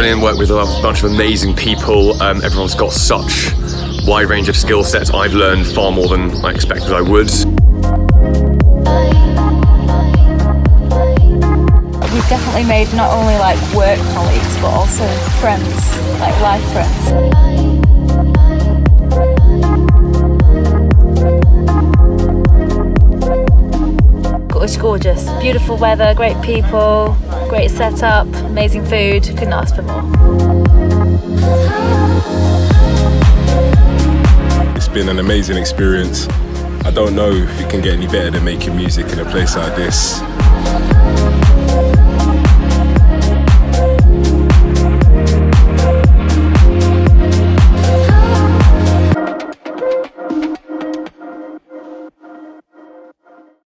brilliant, worked with a bunch of amazing people. Everyone's got such a wide range of skill sets. I've learned far more than I expected I would. We've definitely made not only like work colleagues, but also friends, like life friends. It was gorgeous, beautiful weather, great people, great setup, amazing food, couldn't ask for more. It's been an amazing experience. I don't know if it can get any better than making music in a place like this.